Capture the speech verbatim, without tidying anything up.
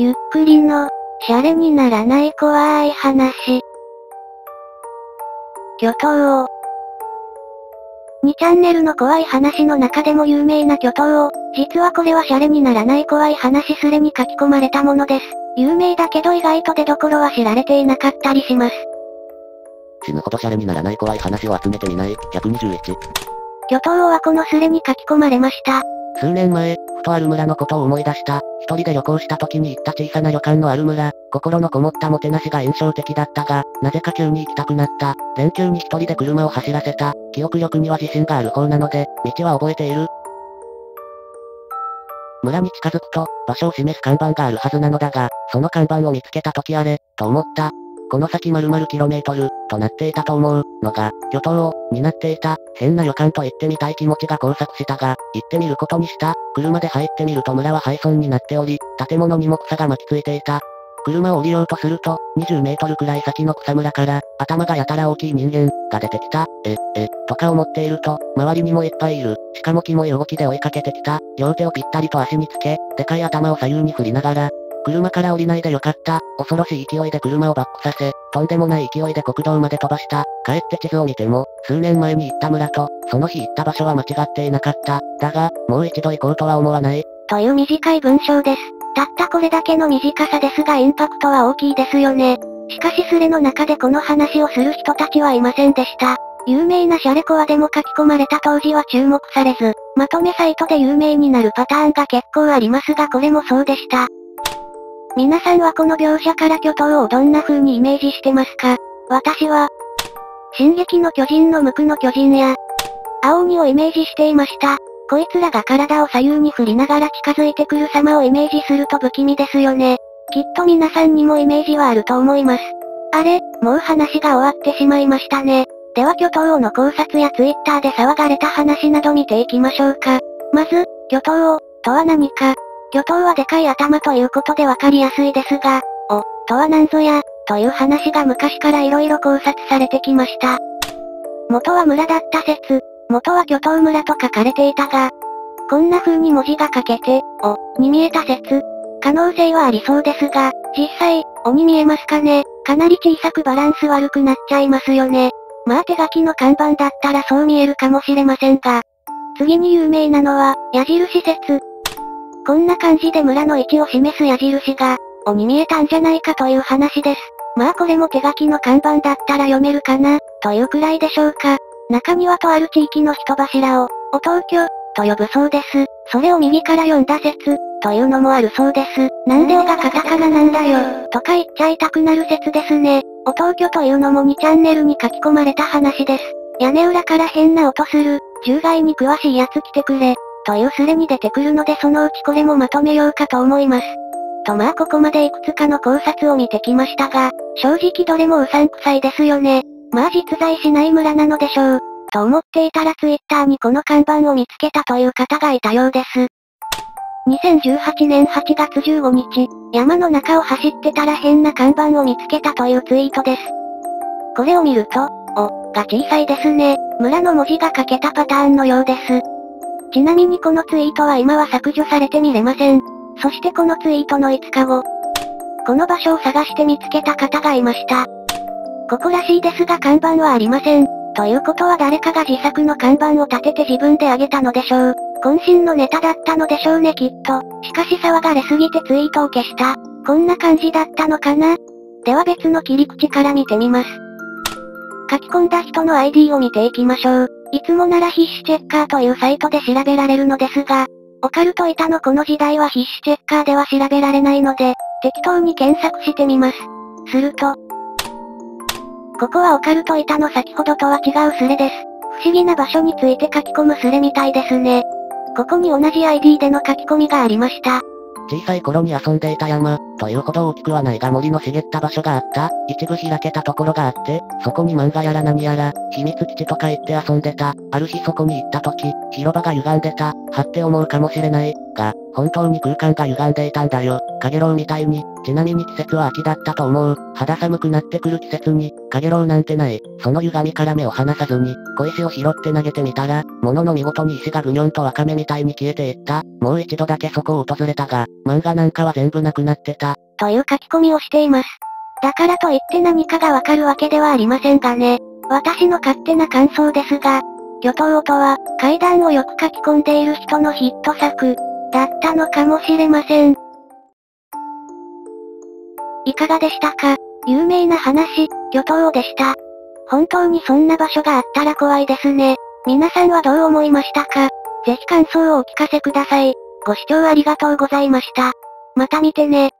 ゆっくりの、シャレにならない怖い話。巨頭王。にチャンネルの怖い話の中でも有名な巨頭王。実はこれはシャレにならない怖い話スレに書き込まれたものです。有名だけど意外と出所は知られていなかったりします。死ぬほどシャレにならない怖い話を集めていない、ひゃくにじゅういち。巨頭王はこのスレに書き込まれました。数年前、ふとある村のことを思い出した。一人で旅行した時に行った小さな旅館のある村、心のこもったもてなしが印象的だったが、なぜか急に行きたくなった。連休に一人で車を走らせた。記憶力には自信がある方なので、道は覚えている。村に近づくと、場所を示す看板があるはずなのだが、その看板を見つけた時あれ、と思った。この先丸々 キロメートル となっていたと思うのが、巨頭王になっていた。変な予感と行ってみたい気持ちが交錯したが、行ってみることにした。車で入ってみると村は廃村になっており、建物にも草が巻きついていた。車を降りようとすると、にじゅうメートルくらい先の草むらから、頭がやたら大きい人間が出てきた。え、え、とか思っていると、周りにもいっぱいいる。しかもキモい動きで追いかけてきた。両手をぴったりと足につけ、でかい頭を左右に振りながら、車から降りないでよかった。恐ろしい勢いで車をバックさせ、とんでもない勢いで国道まで飛ばした。帰って地図を見ても、数年前に行った村と、その日行った場所は間違っていなかった。だが、もう一度行こうとは思わない。という短い文章です。たったこれだけの短さですがインパクトは大きいですよね。しかしスレの中でこの話をする人たちはいませんでした。有名なシャレコアでも書き込まれた当時は注目されず、まとめサイトで有名になるパターンが結構ありますがこれもそうでした。皆さんはこの描写から巨頭をどんな風にイメージしてますか？私は、進撃の巨人の無垢の巨人や、青鬼をイメージしていました。こいつらが体を左右に振りながら近づいてくる様をイメージすると不気味ですよね。きっと皆さんにもイメージはあると思います。あれ、もう話が終わってしまいましたね。では巨頭王の考察やツイッターで騒がれた話など見ていきましょうか。まず、巨頭王とは何か。巨頭はでかい頭ということでわかりやすいですが、お、とはなんぞや、という話が昔から色々考察されてきました。元は村だった説、元は巨頭村と書かれていたが、こんな風に文字が書けて、お、に見えた説、可能性はありそうですが、実際、おに見えますかね、かなり小さくバランス悪くなっちゃいますよね。まあ手書きの看板だったらそう見えるかもしれませんが、次に有名なのは、矢印説。こんな感じで村の位置を示す矢印が、尾に見えたんじゃないかという話です。まあこれも手書きの看板だったら読めるかな、というくらいでしょうか。中にはとある地域の人柱を、お東京、と呼ぶそうです。それを右から読んだ説、というのもあるそうです。なんで尾がカタカナなんだよ、とか言っちゃいたくなる説ですね。お東京というのもにチャンネルに書き込まれた話です。屋根裏から変な音する、獣害に詳しいやつ来てくれ。というスレに出てくるのでそのうちこれもまとめようかと思います。とまあここまでいくつかの考察を見てきましたが、正直どれもうさんくさいですよね。まあ実在しない村なのでしょう。と思っていたらツイッターにこの看板を見つけたという方がいたようです。にせんじゅうはちねんはちがつじゅうごにち、山の中を走ってたら変な看板を見つけたというツイートです。これを見ると、お、が小さいですね。村の文字が書けたパターンのようです。ちなみにこのツイートは今は削除されて見れません。そしてこのツイートのいつかご、この場所を探して見つけた方がいました。ここらしいですが看板はありません。ということは誰かが自作の看板を立てて自分であげたのでしょう。渾身のネタだったのでしょうねきっと。しかし騒がれすぎてツイートを消した。こんな感じだったのかな？では別の切り口から見てみます。書き込んだ人の アイディー を見ていきましょう。いつもなら必死チェッカーというサイトで調べられるのですが、オカルト板のこの時代は必死チェッカーでは調べられないので、適当に検索してみます。すると、ここはオカルト板の先ほどとは違うスレです。不思議な場所について書き込むスレみたいですね。ここに同じ アイディー での書き込みがありました。小さい頃に遊んでいた山、というほど大きくはないが森の茂った場所があった。一部開けたところがあって、そこに漫画やら何やら、秘密基地とか言って遊んでた。ある日そこに行った時、広場が歪んでた、はって思うかもしれない。が、本当に空間が歪んでいたんだよ。カゲロウみたいに。ちなみに季節は秋だったと思う。肌寒くなってくる季節に、カゲロウなんてない。その歪みから目を離さずに、小石を拾って投げてみたら、ものの見事に石がぐにょんとワカメみたいに消えていった。もう一度だけそこを訪れたが、漫画なんかは全部なくなってた。という書き込みをしています。だからといって何かがわかるわけではありませんがね。私の勝手な感想ですが、魚燈音は、怪談をよく書き込んでいる人のヒット作、だったのかもしれません。いかがでしたか？有名な話、魚燈音でした。本当にそんな場所があったら怖いですね。皆さんはどう思いましたか？ぜひ感想をお聞かせください。ご視聴ありがとうございました。また見てね。